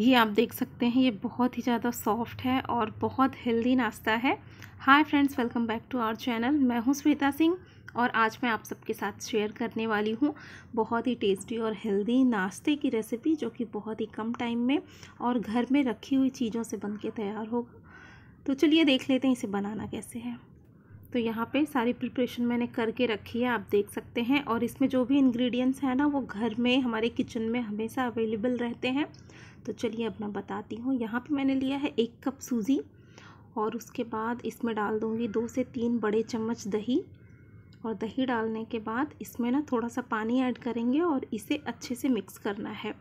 ये आप देख सकते हैं ये बहुत ही ज़्यादा सॉफ्ट है और बहुत हेल्दी नाश्ता है। Hi friends, welcome back to our channel. मैं हूँ श्वेता सिंह और आज मैं आप सबके साथ शेयर करने वाली हूँ बहुत ही टेस्टी और हेल्दी नाश्ते की रेसिपी, जो कि बहुत ही कम टाइम में और घर में रखी हुई चीज़ों से बन के तैयार होगा। तो चलिए देख लेते हैं इसे बनाना कैसे है। तो यहाँ पे सारी प्रिपरेशन मैंने करके रखी है, आप देख सकते हैं। और इसमें जो भी इंग्रेडिएंट्स हैं ना, वो घर में हमारे किचन में हमेशा अवेलेबल रहते हैं। तो चलिए अब मैं बताती हूँ। यहाँ पे मैंने लिया है 1 कप सूजी और उसके बाद इसमें डाल दूँगी 2 से 3 बड़े चम्मच दही। और दही डालने के बाद इसमें ना थोड़ा सा पानी ऐड करेंगे और इसे अच्छे से मिक्स करना है।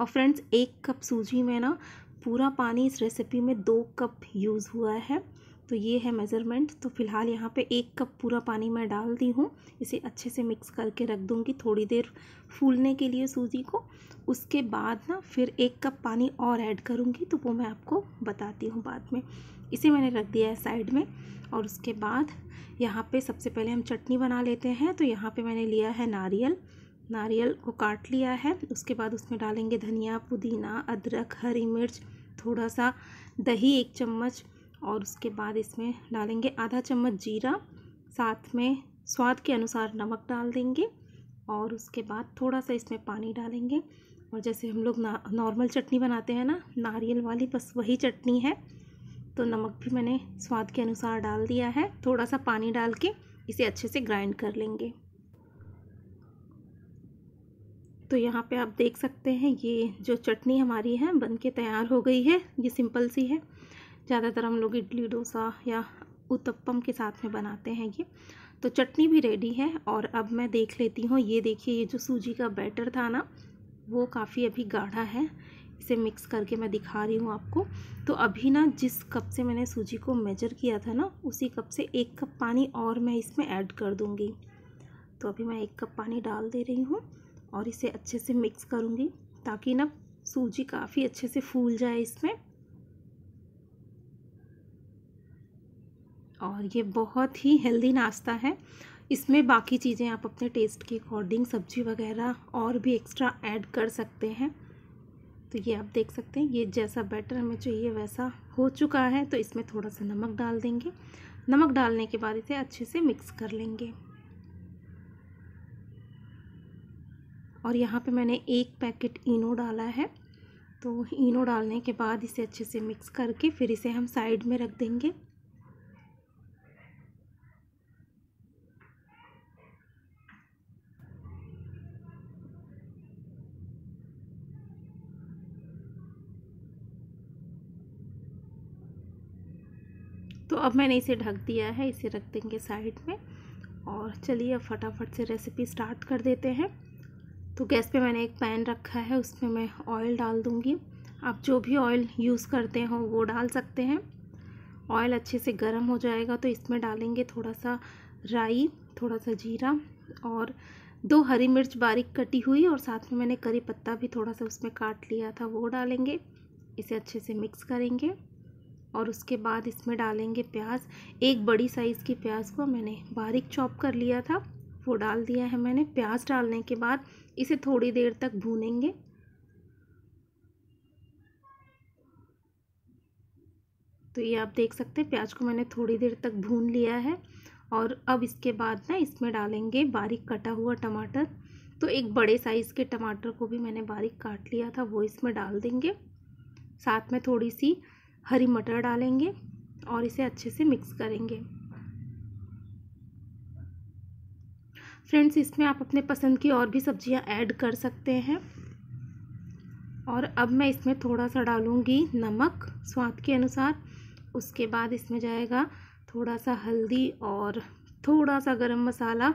और फ्रेंड्स, 1 कप सूजी में ना पूरा पानी इस रेसिपी में 2 कप यूज़ हुआ है, तो ये है मेज़रमेंट। तो फ़िलहाल यहाँ पे 1 कप पूरा पानी मैं डाल दी हूँ। इसे अच्छे से मिक्स करके रख दूँगी थोड़ी देर फूलने के लिए सूजी को। उसके बाद ना फिर 1 कप पानी और ऐड करूँगी, तो वो मैं आपको बताती हूँ बाद में। इसे मैंने रख दिया है साइड में। और उसके बाद यहाँ पे सबसे पहले हम चटनी बना लेते हैं। तो यहाँ पे मैंने लिया है नारियल को काट लिया है। उसके बाद उसमें डालेंगे धनिया, पुदीना, अदरक, हरी मिर्च, थोड़ा सा दही 1 चम्मच। और उसके बाद इसमें डालेंगे आधा चम्मच जीरा, साथ में स्वाद के अनुसार नमक डाल देंगे। और उसके बाद थोड़ा सा इसमें पानी डालेंगे। और जैसे हम लोग नॉर्मल चटनी बनाते हैं ना, नारियल वाली, बस वही चटनी है। तो नमक भी मैंने स्वाद के अनुसार डाल दिया है। थोड़ा सा पानी डाल के इसे अच्छे से ग्राइंड कर लेंगे। तो यहाँ पे आप देख सकते हैं ये जो चटनी हमारी है बन के तैयार हो गई है। ये सिंपल सी है, ज़्यादातर हम लोग इडली, डोसा या उत्तपम के साथ में बनाते हैं ये। तो चटनी भी रेडी है। और अब मैं देख लेती हूँ, ये देखिए, ये जो सूजी का बैटर था ना, वो काफ़ी अभी गाढ़ा है। इसे मिक्स करके मैं दिखा रही हूँ आपको। तो अभी ना जिस कप से मैंने सूजी को मेजर किया था ना, उसी कप से 1 कप पानी और मैं इसमें ऐड कर दूँगी। तो अभी मैं 1 कप पानी डाल दे रही हूँ और इसे अच्छे से मिक्स करूँगी, ताकि ना सूजी काफ़ी अच्छे से फूल जाए इसमें। और ये बहुत ही हेल्दी नाश्ता है। इसमें बाकी चीज़ें आप अपने टेस्ट के अकॉर्डिंग सब्जी वगैरह और भी एक्स्ट्रा ऐड कर सकते हैं। तो ये आप देख सकते हैं, ये जैसा बैटर हमें चाहिए वैसा हो चुका है। तो इसमें थोड़ा सा नमक डाल देंगे। नमक डालने के बाद इसे अच्छे से मिक्स कर लेंगे। और यहाँ पे मैंने 1 पैकेट इनो डाला है। तो इनो डालने के बाद इसे अच्छे से मिक्स करके फिर इसे हम साइड में रख देंगे। तो अब मैंने इसे ढक दिया है, इसे रख देंगे साइड में। और चलिए अब फटाफट से रेसिपी स्टार्ट कर देते हैं। तो गैस पे मैंने 1 पैन रखा है, उसमें मैं ऑयल डाल दूँगी। आप जो भी ऑयल यूज़ करते हो वो डाल सकते हैं। ऑयल अच्छे से गर्म हो जाएगा तो इसमें डालेंगे थोड़ा सा राई, थोड़ा सा जीरा और 2 हरी मिर्च बारीक कटी हुई, और साथ में मैंने करी पत्ता भी थोड़ा सा उसमें काट लिया था, वो डालेंगे। इसे अच्छे से मिक्स करेंगे। और उसके बाद इसमें डालेंगे प्याज। 1 बड़ी साइज़ की प्याज को मैंने बारीक चॉप कर लिया था, वो डाल दिया है मैंने। प्याज डालने के बाद इसे थोड़ी देर तक भूनेंगे। तो ये आप देख सकते हैं, प्याज को मैंने थोड़ी देर तक भून लिया है। और अब इसके बाद ना इसमें डालेंगे बारीक कटा हुआ टमाटर। तो 1 बड़े साइज़ के टमाटर को भी मैंने बारीक काट लिया था, वो इसमें डाल देंगे। साथ में थोड़ी सी हरी मटर डालेंगे और इसे अच्छे से मिक्स करेंगे। फ्रेंड्स, इसमें आप अपने पसंद की और भी सब्जियां ऐड कर सकते हैं। और अब मैं इसमें थोड़ा सा डालूंगी नमक स्वाद के अनुसार। उसके बाद इसमें जाएगा थोड़ा सा हल्दी और थोड़ा सा गरम मसाला,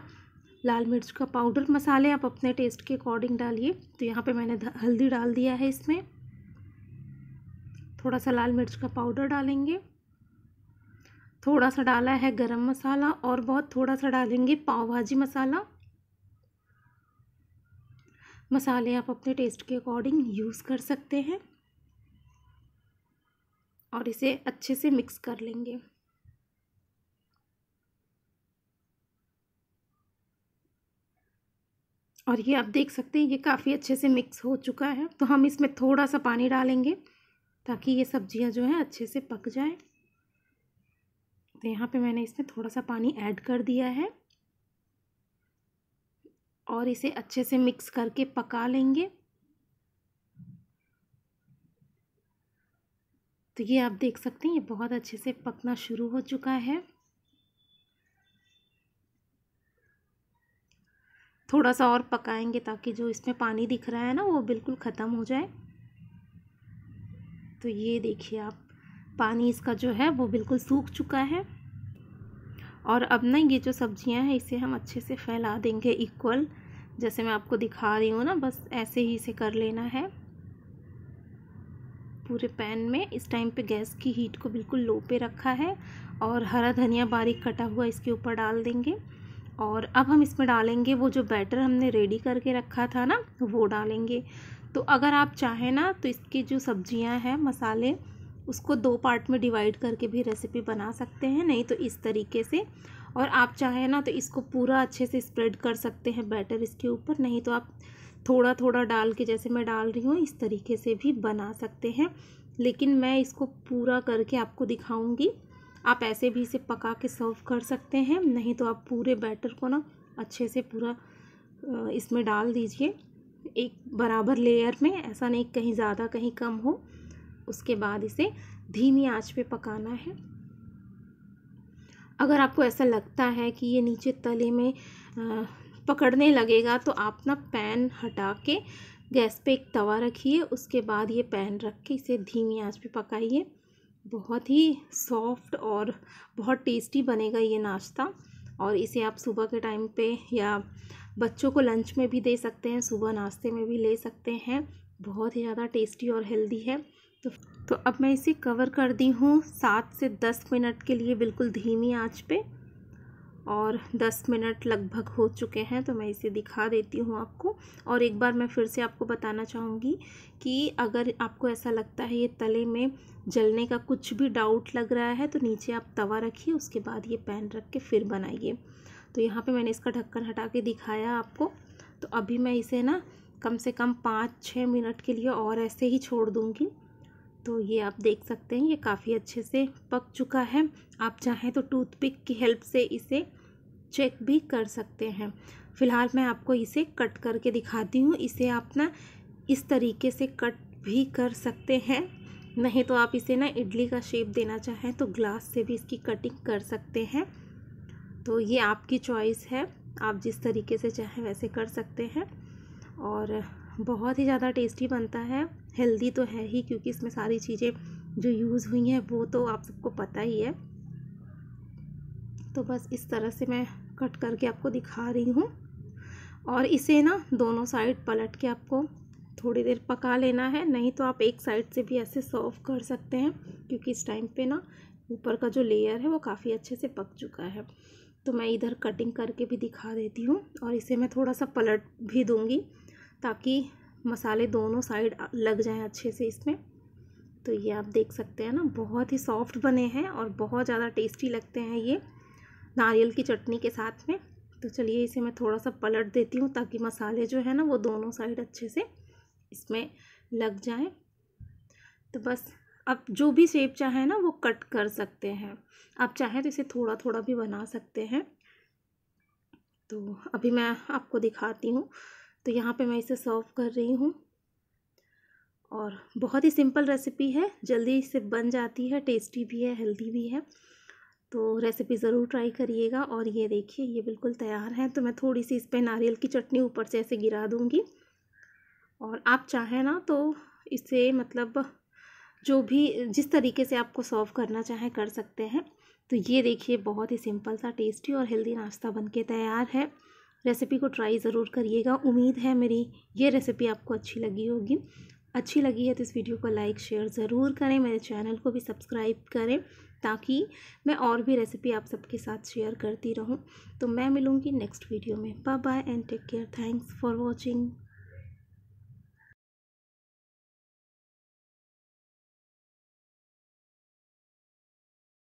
लाल मिर्च का पाउडर। मसाले आप अपने टेस्ट के अकॉर्डिंग डालिए। तो यहाँ पे मैंने हल्दी डाल दिया है, इसमें थोड़ा सा लाल मिर्च का पाउडर डालेंगे। थोड़ा सा डाला है गरम मसाला और बहुत थोड़ा सा डालेंगे पाव भाजी मसाला। मसाले आप अपने टेस्ट के अकॉर्डिंग यूज़ कर सकते हैं। और इसे अच्छे से मिक्स कर लेंगे। और ये आप देख सकते हैं ये काफ़ी अच्छे से मिक्स हो चुका है। तो हम इसमें थोड़ा सा पानी डालेंगे ताकि ये सब्जियां जो हैं अच्छे से पक जाएं। तो यहाँ पे मैंने इसमें थोड़ा सा पानी ऐड कर दिया है और इसे अच्छे से मिक्स करके पका लेंगे। तो ये आप देख सकते हैं ये बहुत अच्छे से पकना शुरू हो चुका है। थोड़ा सा और पकाएंगे ताकि जो इसमें पानी दिख रहा है ना वो बिल्कुल ख़त्म हो जाए। तो ये देखिए आप पानी इसका जो है वो बिल्कुल सूख चुका है। और अब ना ये जो सब्जियां हैं इसे हम अच्छे से फैला देंगे इक्वल, जैसे मैं आपको दिखा रही हूँ ना, बस ऐसे ही इसे कर लेना है पूरे पैन में। इस टाइम पे गैस की हीट को बिल्कुल लो पे रखा है और हरा धनिया बारीक कटा हुआ इसके ऊपर डाल देंगे। और अब हम इसमें डालेंगे वो जो बैटर हमने रेडी करके रखा था ना वो डालेंगे। तो अगर आप चाहें ना तो इसकी जो सब्जियां हैं मसाले उसको दो पार्ट में डिवाइड करके भी रेसिपी बना सकते हैं, नहीं तो इस तरीके से। और आप चाहें ना तो इसको पूरा अच्छे से स्प्रेड कर सकते हैं बैटर इसके ऊपर, नहीं तो आप थोड़ा थोड़ा डाल के जैसे मैं डाल रही हूँ इस तरीके से भी बना सकते हैं। लेकिन मैं इसको पूरा करके आपको दिखाऊँगी। आप ऐसे भी इसे पका के सर्व कर सकते हैं, नहीं तो आप पूरे बैटर को ना अच्छे से पूरा इसमें डाल दीजिए एक बराबर लेयर में, ऐसा नहीं कहीं ज़्यादा कहीं कम हो। उसके बाद इसे धीमी आंच पे पकाना है। अगर आपको ऐसा लगता है कि ये नीचे तले में पकड़ने लगेगा तो आप ना पैन हटा के गैस पे एक तवा रखिए, उसके बाद ये पैन रख के इसे धीमी आंच पे पकाइए। बहुत ही सॉफ्ट और बहुत टेस्टी बनेगा ये नाश्ता। और इसे आप सुबह के टाइम पे या बच्चों को लंच में भी दे सकते हैं, सुबह नाश्ते में भी ले सकते हैं। बहुत ही ज़्यादा टेस्टी और हेल्दी है। तो अब मैं इसे कवर कर दी हूँ 7 से 10 मिनट के लिए बिल्कुल धीमी आंच पे। और 10 मिनट लगभग हो चुके हैं तो मैं इसे दिखा देती हूँ आपको। और एक बार मैं फिर से आपको बताना चाहूँगी कि अगर आपको ऐसा लगता है ये तले में जलने का कुछ भी डाउट लग रहा है तो नीचे आप तवा रखिए, उसके बाद ये पैन रख के फिर बनाइए। तो यहाँ पे मैंने इसका ढक्कन हटा के दिखाया आपको। तो अभी मैं इसे ना कम से कम 5-6 मिनट के लिए और ऐसे ही छोड़ दूँगी। तो ये आप देख सकते हैं ये काफ़ी अच्छे से पक चुका है। आप चाहें तो टूथपिक की हेल्प से इसे चेक भी कर सकते हैं। फ़िलहाल मैं आपको इसे कट करके दिखाती हूँ। इसे आप ना इस तरीके से कट भी कर सकते हैं, नहीं तो आप इसे ना इडली का शेप देना चाहें तो ग्लास से भी इसकी कटिंग कर सकते हैं। तो ये आपकी चॉइस है, आप जिस तरीके से चाहें वैसे कर सकते हैं। और बहुत ही ज़्यादा टेस्टी बनता है, हेल्दी तो है ही क्योंकि इसमें सारी चीज़ें जो यूज़ हुई हैं वो तो आप सबको पता ही है। तो बस इस तरह से मैं कट करके आपको दिखा रही हूँ। और इसे ना दोनों साइड पलट के आपको थोड़ी देर पका लेना है, नहीं तो आप एक साइड से भी ऐसे सर्व कर सकते हैं क्योंकि इस टाइम पे ना ऊपर का जो लेयर है वो काफ़ी अच्छे से पक चुका है। तो मैं इधर कटिंग करके भी दिखा देती हूँ और इसे मैं थोड़ा सा पलट भी दूँगी ताकि मसाले दोनों साइड लग जाएं अच्छे से इसमें। तो ये आप देख सकते हैं ना बहुत ही सॉफ्ट बने हैं और बहुत ज़्यादा टेस्टी लगते हैं ये नारियल की चटनी के साथ में। तो चलिए इसे मैं थोड़ा सा पलट देती हूँ ताकि मसाले जो है ना वो दोनों साइड अच्छे से इसमें लग जाएं। तो बस आप जो भी शेप चाहें ना वो कट कर सकते हैं। आप चाहें तो इसे थोड़ा थोड़ा भी बना सकते हैं। तो अभी मैं आपको दिखाती हूँ। तो यहाँ पे मैं इसे सर्व कर रही हूँ और बहुत ही सिंपल रेसिपी है, जल्दी इससे बन जाती है, टेस्टी भी है, हेल्दी भी है। तो रेसिपी ज़रूर ट्राई करिएगा। और ये देखिए ये बिल्कुल तैयार है। तो मैं थोड़ी सी इस पे नारियल की चटनी ऊपर से ऐसे गिरा दूँगी। और आप चाहें ना तो इसे मतलब जो भी जिस तरीके से आपको सर्व करना चाहें कर सकते हैं। तो ये देखिए बहुत ही सिंपल सा टेस्टी और हेल्दी नाश्ता बन के तैयार है। रेसिपी को ट्राई ज़रूर करिएगा। उम्मीद है मेरी ये रेसिपी आपको अच्छी लगी होगी। अच्छी लगी है तो इस वीडियो को लाइक शेयर ज़रूर करें, मेरे चैनल को भी सब्सक्राइब करें ताकि मैं और भी रेसिपी आप सबके साथ शेयर करती रहूं। तो मैं मिलूँगी नेक्स्ट वीडियो में। Bye bye and take care. Thanks for watching.